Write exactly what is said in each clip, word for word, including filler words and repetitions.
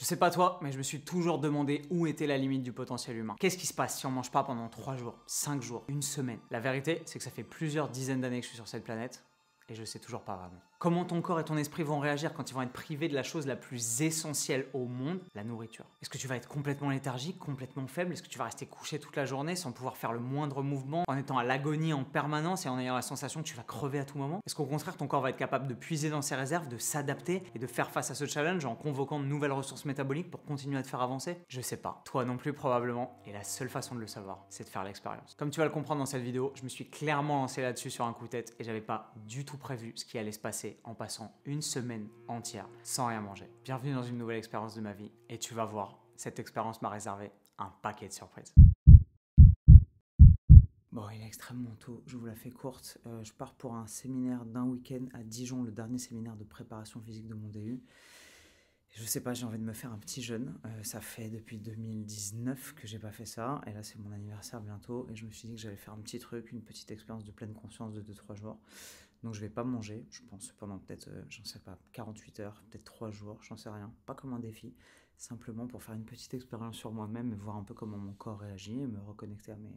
Je sais pas toi, mais je me suis toujours demandé où était la limite du potentiel humain. Qu'est-ce qui se passe si on mange pas pendant trois jours, cinq jours, une semaine? La vérité, c'est que ça fait plusieurs dizaines d'années que je suis sur cette planète et je sais toujours pas vraiment. Comment ton corps et ton esprit vont réagir quand ils vont être privés de la chose la plus essentielle au monde, la nourriture? Est-ce que tu vas être complètement léthargique, complètement faible? Est-ce que tu vas rester couché toute la journée sans pouvoir faire le moindre mouvement, en étant à l'agonie en permanence et en ayant la sensation que tu vas crever à tout moment? Est-ce qu'au contraire, ton corps va être capable de puiser dans ses réserves, de s'adapter et de faire face à ce challenge en convoquant de nouvelles ressources métaboliques pour continuer à te faire avancer? Je sais pas. Toi non plus probablement. Et la seule façon de le savoir, c'est de faire l'expérience. Comme tu vas le comprendre dans cette vidéo, je me suis clairement lancé là-dessus sur un coup de tête et j'avais pas du tout prévu ce qui allait se passer en passant une semaine entière sans rien manger. Bienvenue dans une nouvelle expérience de ma vie et tu vas voir, cette expérience m'a réservé un paquet de surprises. Bon, il est extrêmement tôt, je vous la fais courte. Euh, je pars pour un séminaire d'un week-end à Dijon, le dernier séminaire de préparation physique de mon D U. Je sais pas, j'ai envie de me faire un petit jeûne. Euh, ça fait depuis deux mille dix-neuf que j'ai pas fait ça. Et là, c'est mon anniversaire bientôt. Et je me suis dit que j'allais faire un petit truc, une petite expérience de pleine conscience de deux trois jours. Donc, je vais pas manger, je pense, pendant peut-être, euh, j'en sais pas, quarante-huit heures, peut-être trois jours, j'en sais rien. Pas comme un défi, simplement pour faire une petite expérience sur moi-même et voir un peu comment mon corps réagit et me reconnecter à mes,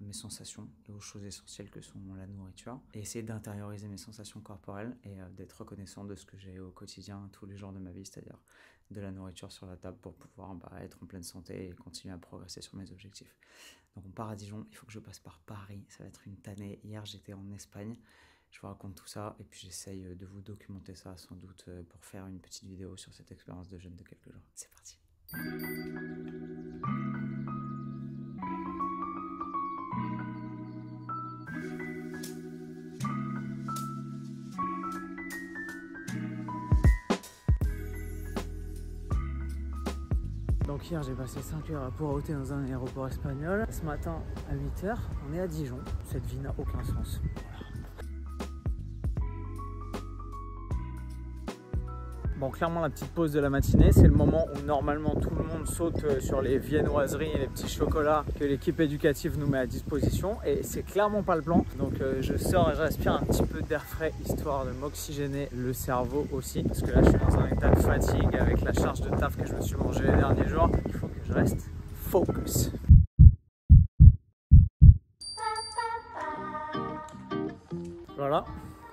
à mes sensations et aux choses essentielles que sont la nourriture. Et essayer d'intérioriser mes sensations corporelles et euh, d'être reconnaissant de ce que j'ai au quotidien, tous les jours de ma vie, c'est-à-dire de la nourriture sur la table pour pouvoir bah, être en pleine santé et continuer à progresser sur mes objectifs. Donc on part à Dijon, il faut que je passe par Paris, ça va être une tannée. Hier j'étais en Espagne, je vous raconte tout ça et puis j'essaye de vous documenter ça sans doute pour faire une petite vidéo sur cette expérience de jeûne de quelques jours. C'est parti. Donc hier j'ai passé cinq heures à poireauter dans un aéroport espagnol. Ce matin à huit heures, on est à Dijon. Cette vie n'a aucun sens. Bon, clairement la petite pause de la matinée, c'est le moment où normalement tout le monde saute sur les viennoiseries et les petits chocolats que l'équipe éducative nous met à disposition et c'est clairement pas le plan. Donc euh, je sors et je respire un petit peu d'air frais histoire de m'oxygéner le cerveau aussi parce que là je suis dans un état de fatigue avec la charge de taf que je me suis mangé les derniers jours. Il faut que je reste focus. Voilà.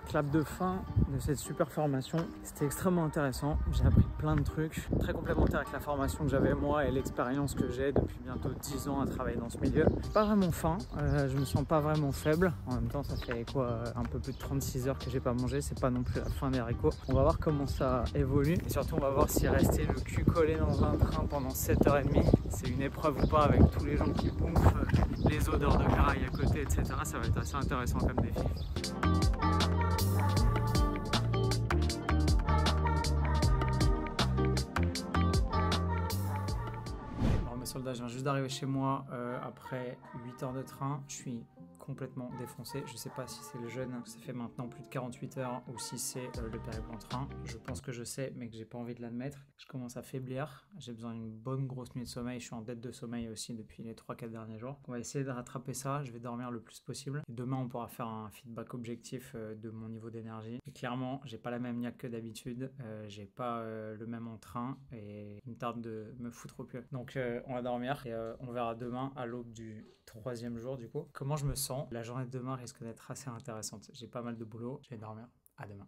Clap de fin de cette super formation, c'était extrêmement intéressant, j'ai appris plein de trucs, très complémentaire avec la formation que j'avais moi et l'expérience que j'ai depuis bientôt dix ans à travailler dans ce milieu. Pas vraiment faim, euh, je me sens pas vraiment faible, en même temps ça fait quoi, un peu plus de trente-six heures que j'ai pas mangé, c'est pas non plus la fin des haricots. On va voir comment ça évolue et surtout on va voir si rester le cul collé dans un train pendant sept heures trente, c'est une épreuve ou pas avec tous les gens qui bouffent, euh, les odeurs de graille à côté, et cetera. Ça va être assez intéressant comme défi. Je viens juste d'arriver chez moi euh, après huit heures de train. Je suis complètement défoncé. Je sais pas si c'est le jeûne, ça fait maintenant plus de quarante-huit heures ou si c'est euh, le périple en train. Je pense que je sais, mais que j'ai pas envie de l'admettre. Je commence à faiblir. J'ai besoin d'une bonne grosse nuit de sommeil. Je suis en dette de sommeil aussi depuis les trois quatre derniers jours. On va essayer de rattraper ça. Je vais dormir le plus possible. Et demain, on pourra faire un feedback objectif euh, de mon niveau d'énergie. Et clairement, j'ai pas la même niaque que d'habitude. Euh, j'ai pas euh, le même entrain et il me tarde de me foutre au pieu. Donc, euh, on va dormir et euh, on verra demain à l'aube du troisième jour du coup. Comment je me sens? La journée de demain risque d'être assez intéressante. J'ai pas mal de boulot, je vais dormir. À demain.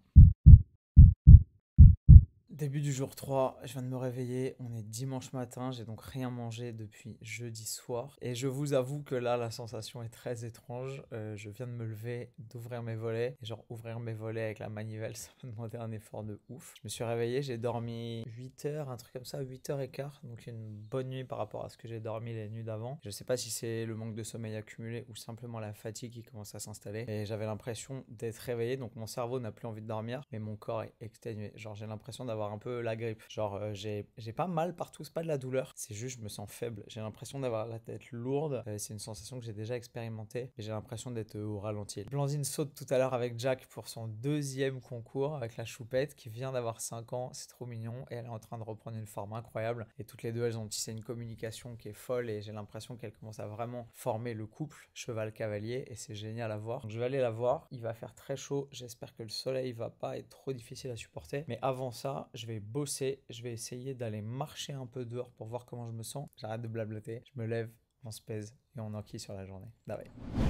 Début du jour trois, je viens de me réveiller, on est dimanche matin, j'ai donc rien mangé depuis jeudi soir. Et je vous avoue que là, la sensation est très étrange. Euh, je viens de me lever, d'ouvrir mes volets. Et genre ouvrir mes volets avec la manivelle, ça m'a demandé un effort de ouf. Je me suis réveillé, j'ai dormi huit heures, un truc comme ça, huit heures quinze. Donc une bonne nuit par rapport à ce que j'ai dormi les nuits d'avant. Je sais pas si c'est le manque de sommeil accumulé ou simplement la fatigue qui commence à s'installer. Et j'avais l'impression d'être réveillé, donc mon cerveau n'a plus envie de dormir. Mais mon corps est exténué, genre j'ai l'impression d'avoir un peu la grippe, genre euh, j'ai pas mal partout, c'est pas de la douleur, c'est juste je me sens faible, j'ai l'impression d'avoir la tête lourde, euh, c'est une sensation que j'ai déjà expérimentée et j'ai l'impression d'être euh, au ralenti. Blandine saute tout à l'heure avec Jack pour son deuxième concours avec la choupette qui vient d'avoir cinq ans, c'est trop mignon et elle est en train de reprendre une forme incroyable et toutes les deux elles ont tissé une communication qui est folle et j'ai l'impression qu'elle commence à vraiment former le couple cheval-cavalier et c'est génial à voir. Donc, je vais aller la voir, il va faire très chaud, j'espère que le soleil va pas être trop difficile à supporter mais avant ça je vais bosser, je vais essayer d'aller marcher un peu dehors pour voir comment je me sens. J'arrête de blablater, je me lève, on se pèse et on enquille sur la journée. Ah ouais.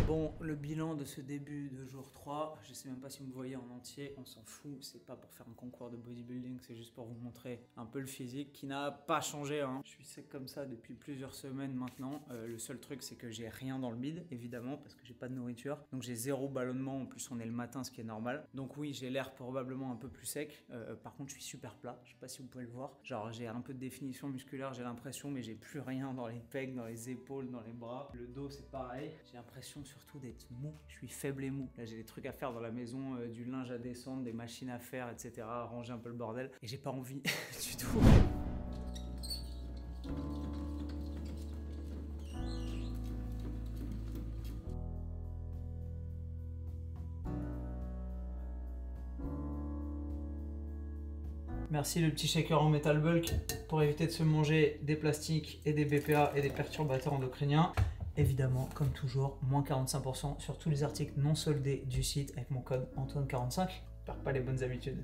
Bon, le bilan de ce début de jour trois, je sais même pas si vous me voyez en entier, on s'en fout, c'est pas pour faire un concours de bodybuilding, c'est juste pour vous montrer un peu le physique qui n'a pas changé, hein. Je suis sec comme ça depuis plusieurs semaines maintenant, euh, le seul truc c'est que j'ai rien dans le bide, évidemment, parce que j'ai pas de nourriture, donc j'ai zéro ballonnement, en plus on est le matin, ce qui est normal, donc oui, j'ai l'air probablement un peu plus sec, euh, par contre je suis super plat, je sais pas si vous pouvez le voir, genre j'ai un peu de définition musculaire, j'ai l'impression, mais j'ai plus rien dans les pecs, dans les épaules, dans les bras, le dos c'est pareil, j'ai l'impression sur surtout d'être mou, je suis faible et mou. Là j'ai des trucs à faire dans la maison, euh, du linge à descendre, des machines à faire, et cetera. Ranger un peu le bordel. Et j'ai pas envie du tout. Merci le petit shaker en métal bulk pour éviter de se manger des plastiques et des B P A et des perturbateurs endocriniens. Évidemment, comme toujours, moins quarante-cinq pour cent sur tous les articles non soldés du site avec mon code Antoine quarante-cinq. Perds pas les bonnes habitudes.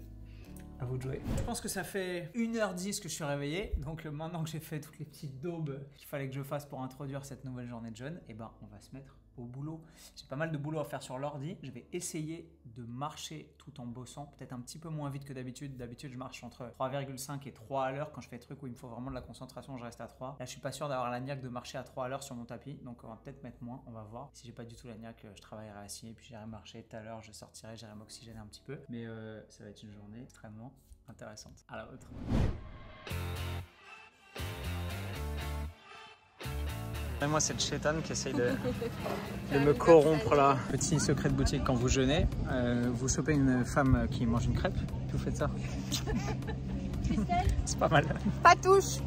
À vous de jouer. Je pense que ça fait une heure dix que je suis réveillé. Donc maintenant que j'ai fait toutes les petites daubes qu'il fallait que je fasse pour introduire cette nouvelle journée de jeûne, eh ben, on va se mettre au boulot. J'ai pas mal de boulot à faire sur l'ordi. Je vais essayer de marcher tout en bossant, peut-être un petit peu moins vite que d'habitude. D'habitude, je marche entre trois virgule cinq et trois à l'heure quand je fais des trucs où il me faut vraiment de la concentration, je reste à trois. Là, je suis pas sûr d'avoir la niaque de marcher à trois à l'heure sur mon tapis, donc on va peut-être mettre moins, on va voir. Si j'ai pas du tout la niaque, je travaillerai assis et puis j'irai marcher. Tout à l'heure, je sortirai, j'irai m'oxygéner un petit peu. Mais euh, ça va être une journée extrêmement intéressante. À la vôtre. Moi, cette chétane qui essaye de, de me corrompre là. Petit secret de boutique, quand vous jeûnez, euh, vous chopez une femme qui mange une crêpe, vous faites ça. C'est pas mal. Pas touche.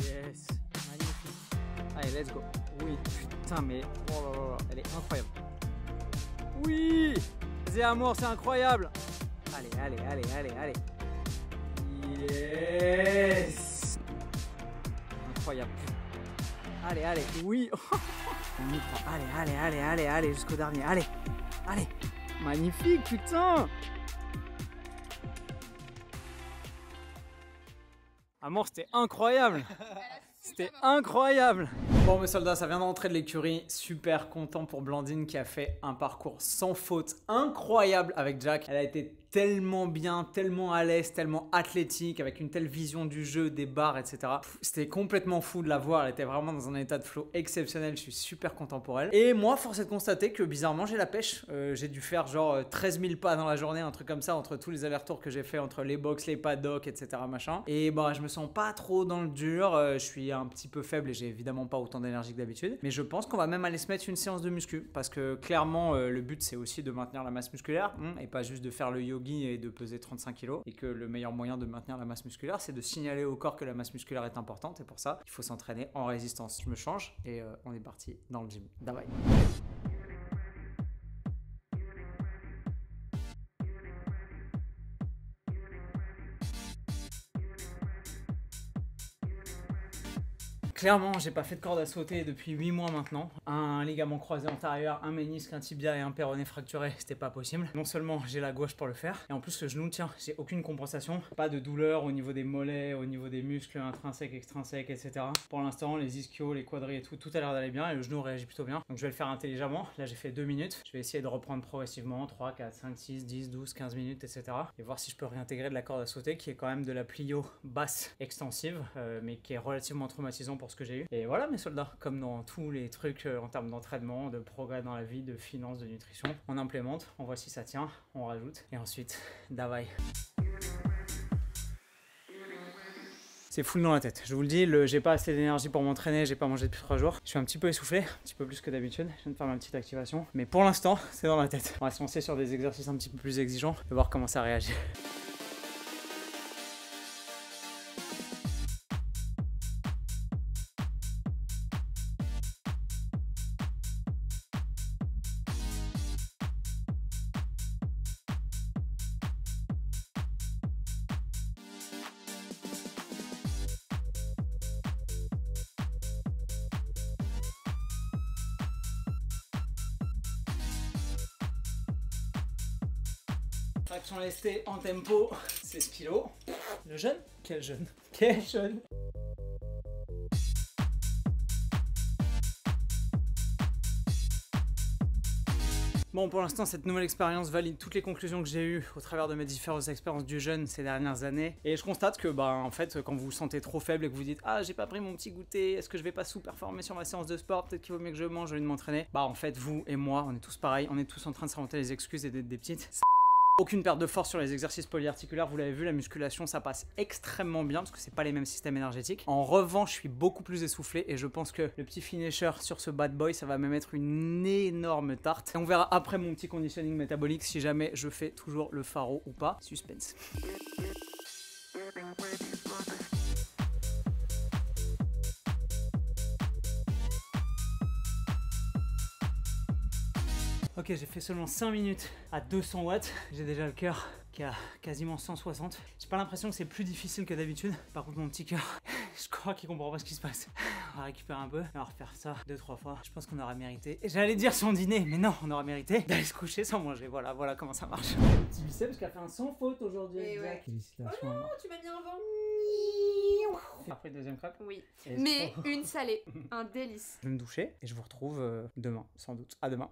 Yes, magnifique. Allez, let's go. Oui, putain, mais oh là là là, elle est incroyable. Oui, c'est amour, c'est incroyable. Allez, allez, allez, allez, allez. Yes! Incroyable. Allez, allez, oui! On y prend. Allez, allez, allez, allez, allez, jusqu'au dernier. Allez, allez! Magnifique, putain! Amour, c'était incroyable! C'était incroyable! Bon mes soldats, ça vient d'entrer de l'écurie, super content pour Blandine qui a fait un parcours sans faute incroyable avec Jack. Elle a été tellement bien, tellement à l'aise, tellement athlétique, avec une telle vision du jeu, des barres, et cetera. C'était complètement fou de la voir, elle était vraiment dans un état de flow exceptionnel, je suis super content pour elle. Et moi, force est de constater que bizarrement j'ai la pêche, euh, j'ai dû faire genre treize mille pas dans la journée, un truc comme ça, entre tous les allers-retours que j'ai fait, entre les box, les paddocks, et cetera machin. Et bah je me sens pas trop dans le dur, euh, je suis un petit peu faible et j'ai évidemment pas autant d'énergie que d'habitude, mais je pense qu'on va même aller se mettre une séance de muscu parce que clairement euh, le but c'est aussi de maintenir la masse musculaire hein, et pas juste de faire le yogi et de peser trente-cinq kilos, et que le meilleur moyen de maintenir la masse musculaire c'est de signaler au corps que la masse musculaire est importante, et pour ça il faut s'entraîner en résistance. Je me change et euh, on est parti dans le gym. Bye bye. Clairement, j'ai pas fait de corde à sauter depuis huit mois maintenant. Un ligament croisé antérieur, un ménisque, un tibia et un péroné fracturé, c'était pas possible. Non seulement j'ai la gauche pour le faire, et en plus le genou tient, j'ai aucune compensation. Pas de douleur au niveau des mollets, au niveau des muscles intrinsèques, extrinsèques, et cetera. Pour l'instant, les ischios, les quadris et tout, tout a l'air d'aller bien et le genou réagit plutôt bien. Donc je vais le faire intelligemment. Là, j'ai fait deux minutes. Je vais essayer de reprendre progressivement trois, quatre, cinq, six, dix, douze, quinze minutes, et cetera. Et voir si je peux réintégrer de la corde à sauter qui est quand même de la plio basse extensive, euh, mais qui est relativement traumatisant pour que j'ai eu. Et voilà mes soldats, comme dans tous les trucs en termes d'entraînement, de progrès dans la vie, de finances, de nutrition, on implémente, on voit si ça tient, on rajoute et ensuite, davai. C'est full dans la tête, je vous le dis, j'ai pas assez d'énergie pour m'entraîner, j'ai pas mangé depuis trois jours. Je suis un petit peu essoufflé, un petit peu plus que d'habitude, je viens de faire ma petite activation, mais pour l'instant, c'est dans la tête. On va se lancer sur des exercices un petit peu plus exigeants et voir comment ça réagit. Traction lestée en tempo, c'est ce kilo. Le jeune? Quel jeune? Quel jeune? Bon, pour l'instant, cette nouvelle expérience valide toutes les conclusions que j'ai eues au travers de mes différentes expériences du jeûne ces dernières années. Et je constate que, bah, en fait, quand vous vous sentez trop faible et que vous dites « Ah, j'ai pas pris mon petit goûter, est-ce que je vais pas sous-performer sur ma séance de sport? Peut-être qu'il vaut mieux que je mange au lieu de m'entraîner. » Bah, en fait, vous et moi, on est tous pareils, on est tous en train de s'inventer les excuses et d'être des petites. Aucune perte de force sur les exercices polyarticulaires, vous l'avez vu, la musculation ça passe extrêmement bien parce que c'est pas les mêmes systèmes énergétiques. En revanche, je suis beaucoup plus essoufflé et je pense que le petit finisher sur ce bad boy, ça va même être une énorme tarte. Et on verra après mon petit conditioning métabolique si jamais je fais toujours le faro ou pas. Suspense. Ok, j'ai fait seulement cinq minutes à deux cents watts, j'ai déjà le cœur qui a quasiment cent soixante. J'ai pas l'impression que c'est plus difficile que d'habitude. Par contre mon petit cœur, je crois qu'il comprend pas ce qui se passe. On va récupérer un peu, on va refaire ça deux trois fois. Je pense qu'on aura mérité, j'allais dire son dîner, mais non, on aura mérité d'aller se coucher sans manger. Voilà, voilà comment ça marche. Le petit biceps parce qu'elle a fait un sans faute aujourd'hui. Ouais. Oh non, tu m'as mis un vent. Après le deuxième crêpe. Oui, et mais trop... une salée, un délice. Je vais me doucher et je vous retrouve demain, sans doute. À demain.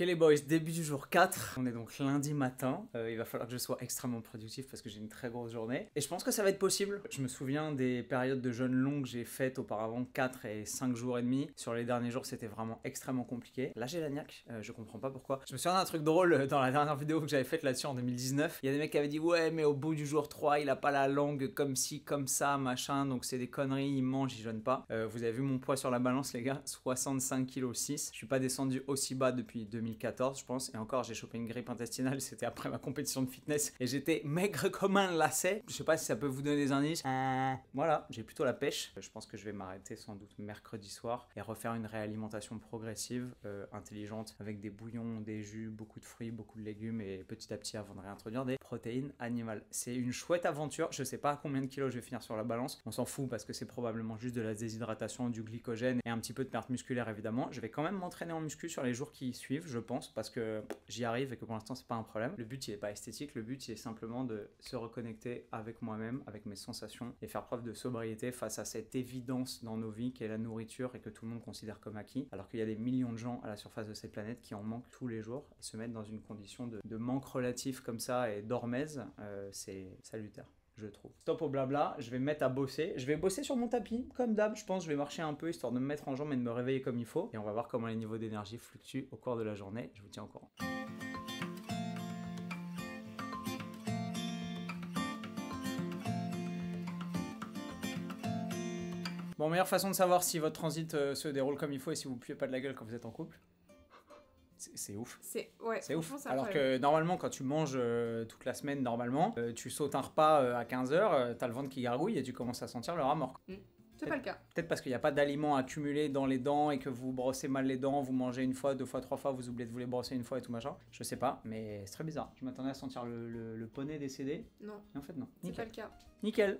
Ok les boys, début du jour quatre, on est donc lundi matin, euh, il va falloir que je sois extrêmement productif parce que j'ai une très grosse journée et je pense que ça va être possible. Je me souviens des périodes de jeûne longues que j'ai faites auparavant, quatre et cinq jours et demi, sur les derniers jours c'était vraiment extrêmement compliqué. Là j'ai la niaque, euh, je comprends pas pourquoi. Je me souviens d'un truc drôle dans la dernière vidéo que j'avais faite là-dessus en deux mille dix-neuf, il y a des mecs qui avaient dit ouais mais au bout du jour trois il a pas la langue comme ci, comme ça, machin, donc c'est des conneries, il mange, il jeûne pas. Euh, vous avez vu mon poids sur la balance les gars, soixante-cinq virgule six kilos, je suis pas descendu aussi bas depuis deux mille quatorze je pense, et encore j'ai chopé une grippe intestinale, c'était après ma compétition de fitness et j'étais maigre comme un lacet. Je sais pas si ça peut vous donner des indices. Euh, voilà, j'ai plutôt la pêche. Je pense que je vais m'arrêter sans doute mercredi soir et refaire une réalimentation progressive, euh, intelligente, avec des bouillons, des jus, beaucoup de fruits, beaucoup de légumes et petit à petit avant de réintroduire des protéines animales. C'est une chouette aventure. Je sais pas à combien de kilos je vais finir sur la balance, on s'en fout parce que c'est probablement juste de la déshydratation, du glycogène et un petit peu de perte musculaire évidemment. Je vais quand même m'entraîner en muscu sur les jours qui suivent je pense, parce que j'y arrive et que pour l'instant c'est pas un problème. Le but il est pas esthétique, le but il est simplement de se reconnecter avec moi-même, avec mes sensations et faire preuve de sobriété face à cette évidence dans nos vies qu'est la nourriture et que tout le monde considère comme acquis, alors qu'il y a des millions de gens à la surface de cette planète qui en manquent tous les jours et se mettent dans une condition de, de manque relatif comme ça et d'hormèse, euh, c'est salutaire. Je trouve. Stop au blabla, je vais me mettre à bosser. Je vais bosser sur mon tapis, comme d'hab. Je pense que je vais marcher un peu histoire de me mettre en jambe et de me réveiller comme il faut. Et on va voir comment les niveaux d'énergie fluctuent au cours de la journée. Je vous tiens au courant. Bon, meilleure façon de savoir si votre transit euh, se déroule comme il faut et si vous ne puez pas de la gueule quand vous êtes en couple. C'est ouf. C'est ouais, ouf. Alors que normalement, quand tu manges euh, toute la semaine, normalement, euh, tu sautes un repas euh, à quinze heures, euh, t'as le ventre qui gargouille et tu commences à sentir le rat mort. Mmh. C'est pas le cas. Peut-être parce qu'il n'y a pas d'aliments accumulés dans les dents et que vous brossez mal les dents, vous mangez une fois, deux fois, trois fois, vous oubliez de vous les brosser une fois et tout machin. Je sais pas, mais c'est très bizarre. Je m'attendais à sentir le, le, le poney décédé. Non. Et en fait, non. C'est pas le cas. Nickel.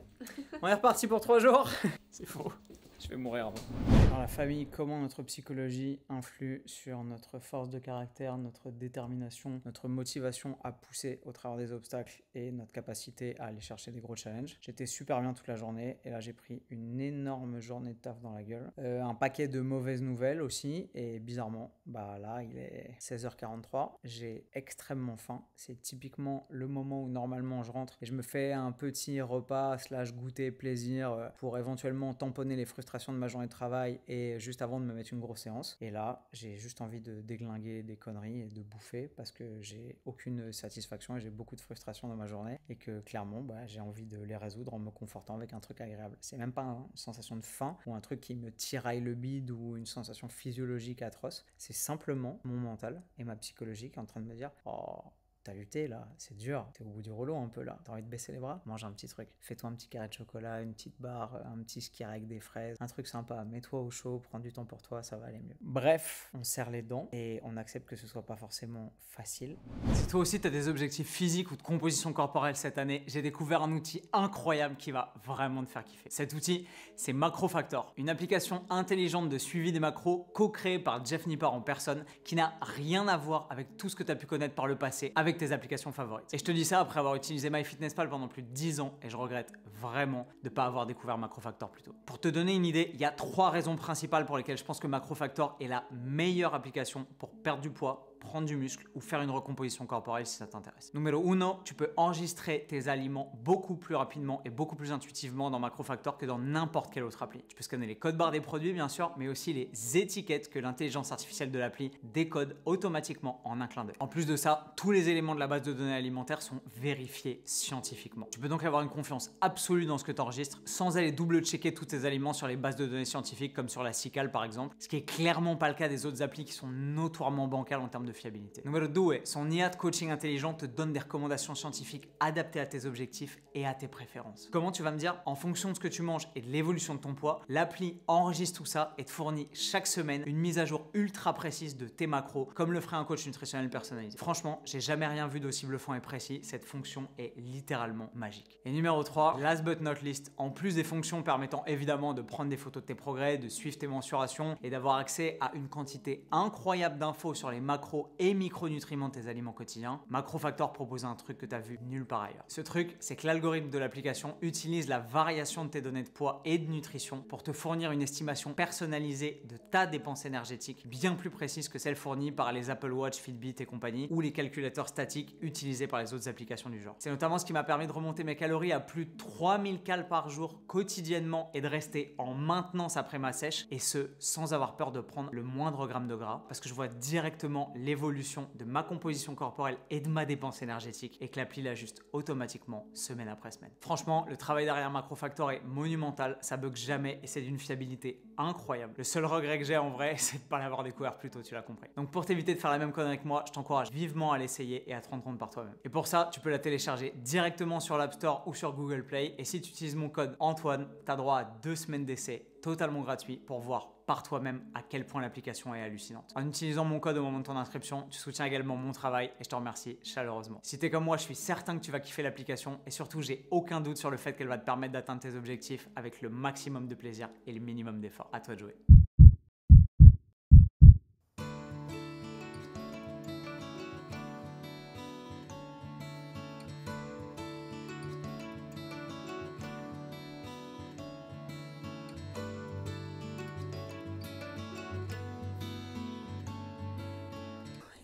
On est reparti pour trois jours. C'est faux. Je vais mourir avant. Alors la famille, comment notre psychologie influe sur notre force de caractère, notre détermination, notre motivation à pousser au travers des obstacles et notre capacité à aller chercher des gros challenges. J'étais super bien toute la journée et là j'ai pris une énorme journée de taf dans la gueule. Euh, un paquet de mauvaises nouvelles aussi et bizarrement, bah là il est seize heures quarante-trois, j'ai extrêmement faim. C'est typiquement le moment où normalement je rentre et je me fais un petit repas slash goûter plaisir pour éventuellement tamponner les frustrations de ma journée de travail et juste avant de me mettre une grosse séance. Et là, j'ai juste envie de déglinguer des conneries et de bouffer parce que j'ai aucune satisfaction et j'ai beaucoup de frustration dans ma journée et que clairement, bah, j'ai envie de les résoudre en me confortant avec un truc agréable. C'est même pas une sensation de faim ou un truc qui me tiraille le bide ou une sensation physiologique atroce. C'est simplement mon mental et ma psychologie qui est en train de me dire « Oh, t'as lutté là, c'est dur, t'es au bout du rouleau un peu là, t'as envie de baisser les bras, mange un petit truc, fais-toi un petit carré de chocolat, une petite barre, un petit ski avec des fraises, un truc sympa, mets-toi au chaud, prends du temps pour toi, ça va aller mieux. Bref, on serre les dents et on accepte que ce soit pas forcément facile. Si toi aussi t'as des objectifs physiques ou de composition corporelle cette année, j'ai découvert un outil incroyable qui va vraiment te faire kiffer. Cet outil, c'est MacroFactor, une application intelligente de suivi des macros co-créée par Jeff Nippard en personne qui n'a rien à voir avec tout ce que tu as pu connaître par le passé avec tes applications favorites. Et je te dis ça après avoir utilisé MyFitnessPal pendant plus de dix ans et je regrette vraiment de ne pas avoir découvert MacroFactor plus tôt. Pour te donner une idée, il y a trois raisons principales pour lesquelles je pense que MacroFactor est la meilleure application pour perdre du poids, prendre du muscle ou faire une recomposition corporelle si ça t'intéresse. Numéro un, tu peux enregistrer tes aliments beaucoup plus rapidement et beaucoup plus intuitivement dans MacroFactor que dans n'importe quelle autre appli. Tu peux scanner les codes barres des produits bien sûr, mais aussi les étiquettes que l'intelligence artificielle de l'appli décode automatiquement en un clin d'œil. En plus de ça, tous les éléments de la base de données alimentaires sont vérifiés scientifiquement. Tu peux donc avoir une confiance absolue dans ce que tu enregistres sans aller double-checker tous tes aliments sur les bases de données scientifiques comme sur la Sical par exemple, ce qui est clairement pas le cas des autres applis qui sont notoirement bancales en termes de de fiabilité. Numéro deux, son I A de coaching intelligent te donne des recommandations scientifiques adaptées à tes objectifs et à tes préférences. Comment tu vas me dire? En fonction de ce que tu manges et de l'évolution de ton poids, l'appli enregistre tout ça et te fournit chaque semaine une mise à jour ultra précise de tes macros, comme le ferait un coach nutritionnel personnalisé. Franchement, j'ai jamais rien vu d'aussi bluffant et précis, cette fonction est littéralement magique. Et numéro trois, last but not least, en plus des fonctions permettant évidemment de prendre des photos de tes progrès, de suivre tes mensurations et d'avoir accès à une quantité incroyable d'infos sur les macros et micronutriments de tes aliments quotidiens, MacroFactor propose un truc que tu as vu nulle part ailleurs. Ce truc, c'est que l'algorithme de l'application utilise la variation de tes données de poids et de nutrition pour te fournir une estimation personnalisée de ta dépense énergétique bien plus précise que celle fournie par les Apple Watch, Fitbit et compagnie ou les calculateurs statiques utilisés par les autres applications du genre. C'est notamment ce qui m'a permis de remonter mes calories à plus de trois mille calories par jour quotidiennement et de rester en maintenance après ma sèche, et ce sans avoir peur de prendre le moindre gramme de gras, parce que je vois directement les l'évolution de ma composition corporelle et de ma dépense énergétique et que l'appli l'ajuste automatiquement semaine après semaine. Franchement, le travail derrière MacroFactor est monumental, ça bug jamais et c'est d'une fiabilité incroyable. Le seul regret que j'ai en vrai, c'est de ne pas l'avoir découvert plus tôt, tu l'as compris. Donc pour t'éviter de faire la même connerie que moi, je t'encourage vivement à l'essayer et à te rendre compte par toi-même. Et pour ça, tu peux la télécharger directement sur l'App Store ou sur Google Play, et si tu utilises mon code Antoine, tu as droit à deux semaines d'essai totalement gratuit pour voir par toi-même à quel point l'application est hallucinante. En utilisant mon code au moment de ton inscription, tu soutiens également mon travail et je te remercie chaleureusement. Si t'es comme moi, je suis certain que tu vas kiffer l'application et surtout, j'ai aucun doute sur le fait qu'elle va te permettre d'atteindre tes objectifs avec le maximum de plaisir et le minimum d'effort. À toi de jouer.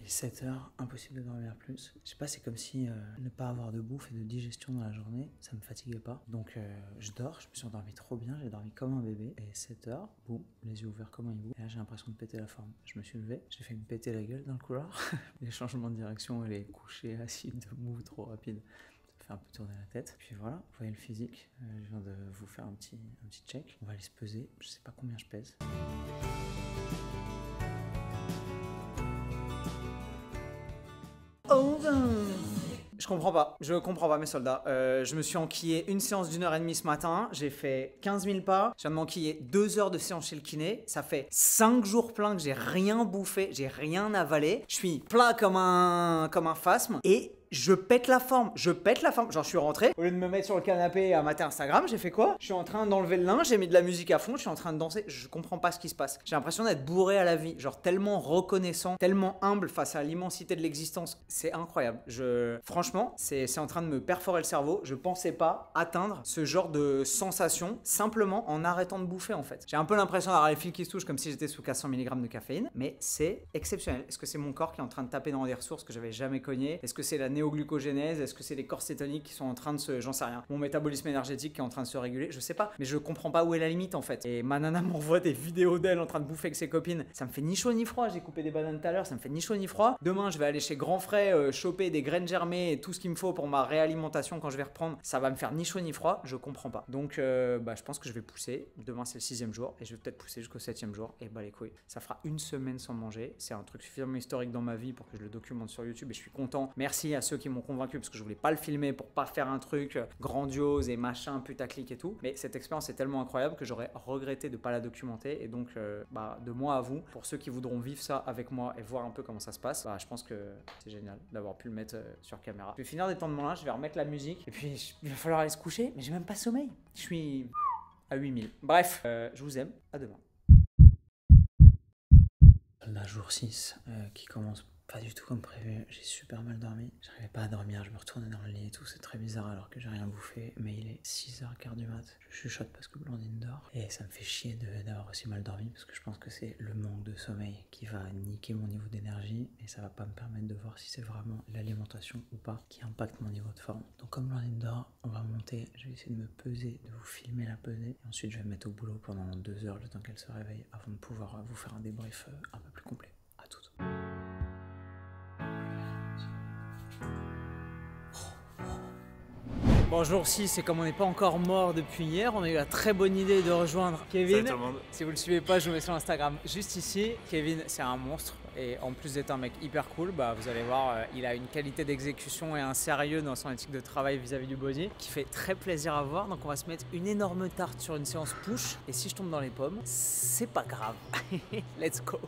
sept heures, impossible de dormir plus. Je sais pas, c'est comme si euh, ne pas avoir de bouffe et de digestion dans la journée, ça me fatiguait pas. Donc euh, je dors, je me suis endormi trop bien, j'ai dormi comme un bébé. Et sept heures, boum, les yeux ouverts comme un hibou. Et là j'ai l'impression de péter la forme. Je me suis levé, j'ai fait me péter la gueule dans le couloir. Les changements de direction, les couchés, assis, debout, trop rapide. Ça fait un peu tourner la tête. Puis voilà, vous voyez le physique. Euh, je viens de vous faire un petit, un petit check. On va aller se peser, je sais pas combien je pèse. Je comprends pas, je comprends pas mes soldats. Euh, je me suis enquillé une séance d'une heure et demie ce matin, j'ai fait quinze mille pas, je viens de m'enquiller deux heures de séance chez le kiné, ça fait cinq jours pleins que j'ai rien bouffé, j'ai rien avalé, je suis plat comme un, comme un phasme et je pète la forme, je pète la forme. Genre je suis rentré, au lieu de me mettre sur le canapé à mater Instagram, j'ai fait quoi? Je suis en train d'enlever le linge, j'ai mis de la musique à fond, je suis en train de danser, je comprends pas ce qui se passe. J'ai l'impression d'être bourré à la vie, genre tellement reconnaissant, tellement humble face à l'immensité de l'existence. C'est incroyable, je... franchement, c'est en train de me perforer le cerveau, je pensais pas atteindre ce genre de sensation simplement en arrêtant de bouffer en fait. J'ai un peu l'impression d'avoir les fils qui se touchent comme si j'étais sous quatre cents milligrammes de caféine, mais c'est exceptionnel. Est-ce que c'est mon corps qui est en train de taper dans des ressources que j'avais jamais cognées? Est-ce que c'est la néoglucogénèse? Est-ce que c'est les corps cétoniques qui sont en train de se... J'en sais rien. Mon métabolisme énergétique qui est en train de se réguler, je sais pas. Mais je comprends pas où est la limite en fait. Et ma nana m'envoie des vidéos d'elle en train de bouffer avec ses copines. Ça me fait ni chaud ni froid. J'ai coupé des bananes tout à l'heure, ça me fait ni chaud ni froid. Demain, je vais aller chez Grand Frais euh, choper des graines germées et tout ce qu'il me faut pour ma réalimentation quand je vais reprendre. Ça va me faire ni chaud ni froid. Je comprends pas. Donc, euh, bah, je pense que je vais pousser. Demain, c'est le sixième jour et je vais peut-être pousser jusqu'au septième jour. Et bah, les couilles. Ça fera une semaine sans manger. C'est un truc suffisamment historique dans ma vie pour que je le documente sur YouTube et je suis content. Merci à ceux qui m'ont convaincu parce que je voulais pas le filmer pour pas faire un truc grandiose et machin putaclic et tout. Mais cette expérience est tellement incroyable que j'aurais regretté de pas la documenter. Et donc, euh, bah, de moi à vous, pour ceux qui voudront vivre ça avec moi et voir un peu comment ça se passe, bah, je pense que c'est génial d'avoir pu le mettre euh, sur caméra. Je vais finir d'étendre mon linge, je vais remettre la musique et puis je... il va falloir aller se coucher. Mais j'ai même pas sommeil. Je suis à huit mille. Bref, euh, je vous aime. À demain. La jour six euh, qui commence pas du tout comme prévu, j'ai super mal dormi, j'arrivais pas à dormir, je me retournais dans le lit et tout, c'est très bizarre alors que j'ai rien bouffé, mais il est six heures quinze du mat, je chuchote parce que Blandine dort et ça me fait chier d'avoir aussi mal dormi parce que je pense que c'est le manque de sommeil qui va niquer mon niveau d'énergie et ça va pas me permettre de voir si c'est vraiment l'alimentation ou pas qui impacte mon niveau de forme. Donc comme Blandine dort, on va monter, je vais essayer de me peser, de vous filmer la pesée et ensuite je vais me mettre au boulot pendant deux heures le temps qu'elle se réveille avant de pouvoir vous faire un débrief un peu plus complet. À toutes. Bonjour, si c'est comme on n'est pas encore mort depuis hier, on a eu la très bonne idée de rejoindre Kevin. Salut tout le monde. Si vous le suivez pas, je vous mets sur Instagram juste ici. Kevin, c'est un monstre et en plus d'être un mec hyper cool, bah vous allez voir, euh, il a une qualité d'exécution et un sérieux dans son éthique de travail vis-à-vis du body qui fait très plaisir à voir. Donc on va se mettre une énorme tarte sur une séance push et si je tombe dans les pommes, c'est pas grave. Let's go.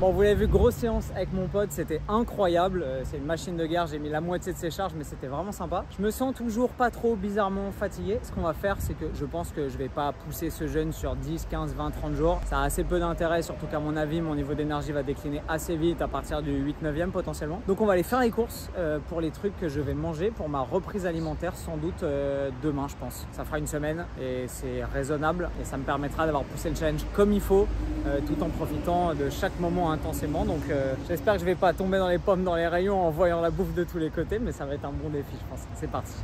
Bon, vous l'avez vu, grosse séance avec mon pote, c'était incroyable, c'est une machine de guerre, j'ai mis la moitié de ses charges mais c'était vraiment sympa. Je me sens toujours pas trop bizarrement fatigué. Ce qu'on va faire, c'est que je pense que je vais pas pousser ce jeûne sur dix, quinze, vingt, trente jours. Ça a assez peu d'intérêt, surtout qu'à mon avis, mon niveau d'énergie va décliner assez vite à partir du huit neuvième potentiellement. Donc on va aller faire les courses euh, pour les trucs que je vais manger pour ma reprise alimentaire sans doute euh, demain je pense. Ça fera une semaine et c'est raisonnable et ça me permettra d'avoir poussé le challenge comme il faut euh, tout en profitant de chaque moment intensément, donc euh, j'espère que je vais pas tomber dans les pommes dans les rayons en voyant la bouffe de tous les côtés, mais ça va être un bon défi je pense. C'est parti.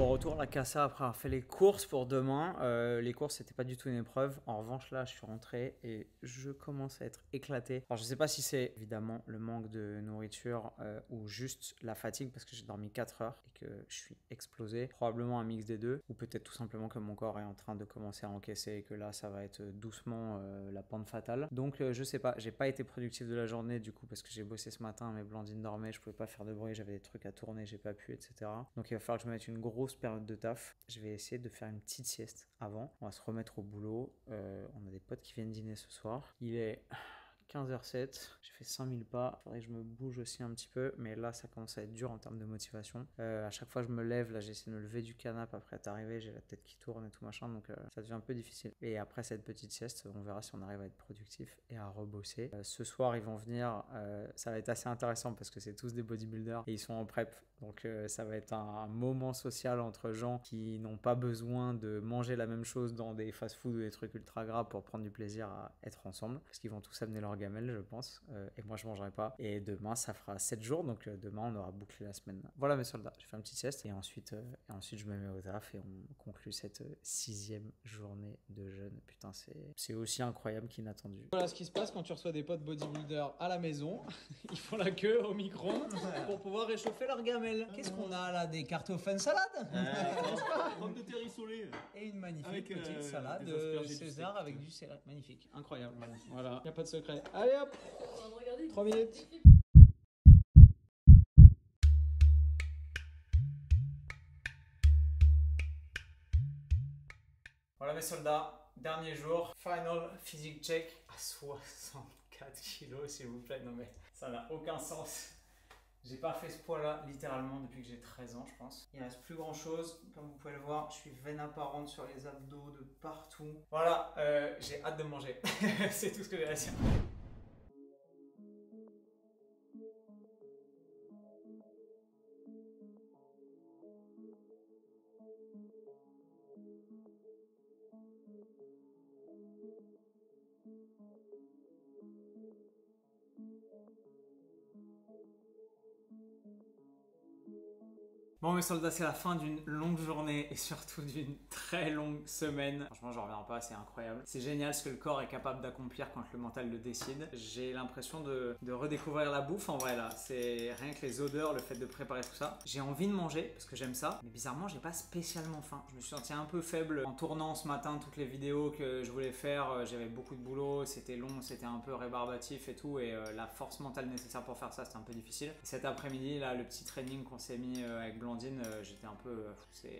Retour à la casa après avoir fait les courses pour demain. Euh, les courses, c'était pas du tout une épreuve. En revanche, là, je suis rentré et je commence à être éclaté. Alors, je sais pas si c'est évidemment le manque de nourriture euh, ou juste la fatigue parce que j'ai dormi quatre heures et que je suis explosé. Probablement un mix des deux ou peut-être tout simplement que mon corps est en train de commencer à encaisser et que là, ça va être doucement euh, la pente fatale. Donc, euh, je sais pas. J'ai pas été productif de la journée du coup parce que j'ai bossé ce matin, mais Blandine dormait, je pouvais pas faire de bruit, j'avais des trucs à tourner, j'ai pas pu, et cetera. Donc, il va falloir que je mette une grosse période de taf. Je vais essayer de faire une petite sieste avant. On va se remettre au boulot. Euh, on a des potes qui viennent dîner ce soir. Il est quinze heures sept, j'ai fait cinq mille pas, il faudrait que je me bouge aussi un petit peu, mais là ça commence à être dur en termes de motivation. Euh, à chaque fois que je me lève, là j'essaie de me lever du canapé après être arrivé, j'ai la tête qui tourne et tout machin, donc euh, ça devient un peu difficile. Et après cette petite sieste, on verra si on arrive à être productif et à rebosser. Euh, ce soir ils vont venir, euh, ça va être assez intéressant parce que c'est tous des bodybuilders et ils sont en prep, donc euh, ça va être un, un moment social entre gens qui n'ont pas besoin de manger la même chose dans des fast-food ou des trucs ultra gras pour prendre du plaisir à être ensemble, parce qu'ils vont tous amener leur gamelle je pense, euh, et moi je mangerai pas et demain ça fera sept jours, donc euh, demain on aura bouclé la semaine. Voilà mes soldats, j'ai fait une petite sieste et ensuite, euh, et ensuite je me mets au taf et on conclut cette sixième journée de jeûne. Putain, c'est aussi incroyable qu'inattendu. Voilà ce qui se passe quand tu reçois des potes bodybuilders à la maison. Ils font la queue au micro-ondes pour pouvoir réchauffer leur gamelle. Qu'est-ce qu'on a là, des cartoffeles salade euh, de terrissolée et une magnifique avec, euh, petite salade de César avec du céleri. Magnifique, incroyable, magnifique. Voilà, il n'y a pas de secret. Allez hop, on va regarder trois minutes. Voilà mes soldats, dernier jour, final physique check à soixante-quatre kilos s'il vous plaît, non mais ça n'a aucun sens. J'ai pas fait ce poids-là littéralement depuis que j'ai treize ans, je pense. Il reste plus grand-chose. Comme vous pouvez le voir, je suis veine apparente sur les abdos de partout. Voilà, euh, j'ai hâte de manger. C'est tout ce que j'ai à dire. Bon mes soldats, c'est la fin d'une longue journée et surtout d'une très longue semaine. Franchement, j'en reviens pas, c'est incroyable. C'est génial ce que le corps est capable d'accomplir quand le mental le décide. J'ai l'impression de, de redécouvrir la bouffe en vrai là. C'est rien que les odeurs, le fait de préparer tout ça. J'ai envie de manger parce que j'aime ça. Mais bizarrement, j'ai pas spécialement faim. Je me suis senti un peu faible en tournant ce matin toutes les vidéos que je voulais faire. J'avais beaucoup de boulot, c'était long, c'était un peu rébarbatif et tout. Et euh, la force mentale nécessaire pour faire ça, c'était un peu difficile. Et cet après-midi là, le petit training qu'on s'est mis euh, avec Blandine, j'étais un peu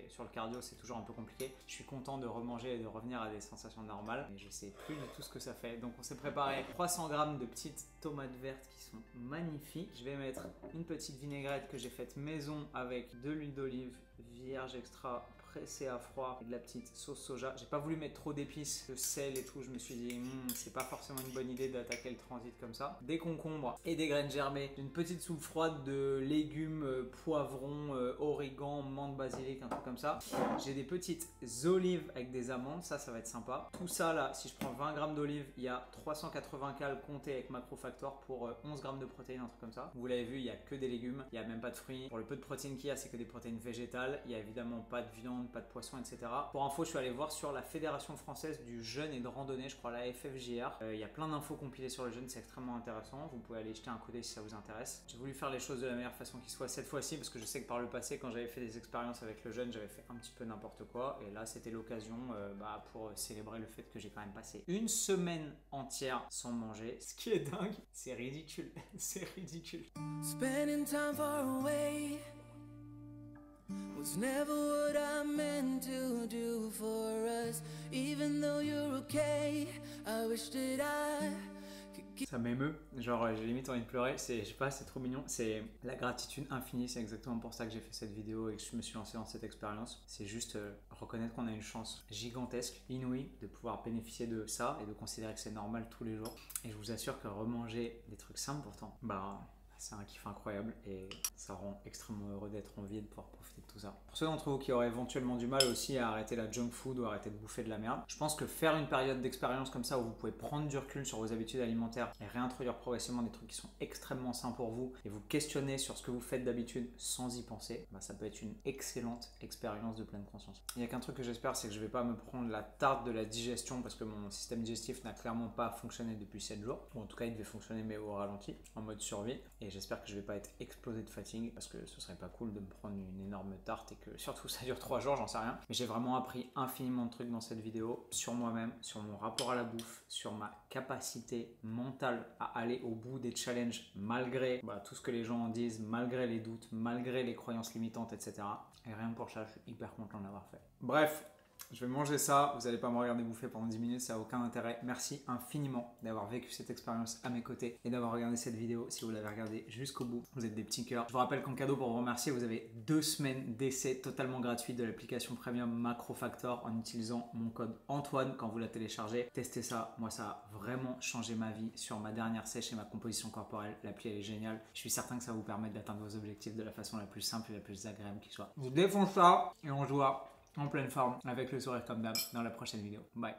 sur le cardio, c'est toujours un peu compliqué. Je suis content de remanger et de revenir à des sensations normales, mais je sais plus du tout ce que ça fait. Donc on s'est préparé trois cents grammes de petites tomates vertes qui sont magnifiques. Je vais mettre une petite vinaigrette que j'ai faite maison avec de l'huile d'olive vierge extra pressée à froid et de la petite sauce soja. J'ai pas voulu mettre trop d'épices, de sel et tout. Je me suis dit mmm, c'est pas forcément une bonne idée d'attaquer le transit comme ça. Des concombres et des graines germées, une petite soupe froide de légumes, euh, poivrons, euh, origan, menthe basilic, un truc comme ça. J'ai des petites olives avec des amandes, ça, ça va être sympa. Tout ça là, si je prends vingt grammes d'olives, il y a trois cent quatre-vingts calories comptées avec MacroFactor pour onze grammes de protéines, un truc comme ça. Vous l'avez vu, il n'y a que des légumes, il n'y a même pas de fruits. Pour le peu de protéines qu'il y a, c'est que des protéines végétales. Il n'y a évidemment pas de viande, pas de poisson, et cetera. Pour info, je suis allé voir sur la Fédération Française du Jeûne et de Randonnée, je crois la F F J R. Euh, il y a plein d'infos compilées sur le jeûne, c'est extrêmement intéressant. Vous pouvez aller jeter un coup d'œil si ça vous intéresse. J'ai voulu faire les choses de la meilleure façon qui soit cette fois-ci parce que je sais que par le passé, quand j'avais fait des expériences avec le jeûne, j'avais fait un petit peu n'importe quoi et là c'était l'occasion euh, bah, pour célébrer le fait que j'ai quand même passé une semaine entière sans manger, ce qui est dingue, c'est ridicule, c'est ridicule. Spending time far away was never what I meant to do for us, even though you're okay, I wish that I... Ça m'émeut, genre j'ai limite envie de pleurer, c'est, je sais pas, c'est trop mignon, c'est la gratitude infinie, c'est exactement pour ça que j'ai fait cette vidéo et que je me suis lancé dans cette expérience. C'est juste euh, reconnaître qu'on a une chance gigantesque, inouïe, de pouvoir bénéficier de ça et de considérer que c'est normal tous les jours. Et je vous assure que remanger des trucs simples pourtant, bah... c'est un kiff incroyable et ça rend extrêmement heureux d'être en vie et de pouvoir profiter de tout ça. Pour ceux d'entre vous qui auraient éventuellement du mal aussi à arrêter la junk food ou à arrêter de bouffer de la merde, je pense que faire une période d'expérience comme ça où vous pouvez prendre du recul sur vos habitudes alimentaires et réintroduire progressivement des trucs qui sont extrêmement sains pour vous et vous questionner sur ce que vous faites d'habitude sans y penser, bah ça peut être une excellente expérience de pleine conscience. Il n'y a qu'un truc que j'espère, c'est que je vais pas me prendre la tarte de la digestion parce que mon système digestif n'a clairement pas fonctionné depuis sept jours. Ou en tout cas, il devait fonctionner mais au ralenti, en mode survie. Et j'espère que je vais pas être explosé de fatigue parce que ce serait pas cool de me prendre une énorme tarte et que surtout ça dure trois jours, j'en sais rien. Mais j'ai vraiment appris infiniment de trucs dans cette vidéo sur moi-même, sur mon rapport à la bouffe, sur ma capacité mentale à aller au bout des challenges malgré bah, tout ce que les gens en disent, malgré les doutes, malgré les croyances limitantes, et cetera. Et rien que pour ça, je suis hyper content de l'avoir fait. Bref, je vais manger ça, vous n'allez pas me regarder bouffer pendant dix minutes, ça n'a aucun intérêt. Merci infiniment d'avoir vécu cette expérience à mes côtés et d'avoir regardé cette vidéo. Si vous l'avez regardée jusqu'au bout, vous êtes des petits cœurs. Je vous rappelle qu'en cadeau pour vous remercier, vous avez deux semaines d'essai totalement gratuit de l'application premium MacroFactor en utilisant mon code Antoine quand vous la téléchargez. Testez ça, moi ça a vraiment changé ma vie sur ma dernière sèche et ma composition corporelle. L'appli elle est géniale, je suis certain que ça va vous permettre d'atteindre vos objectifs de la façon la plus simple et la plus agréable qui soit. Je vous défonce ça et on se voit en pleine forme, avec le sourire comme d'hab, dans la prochaine vidéo. Bye!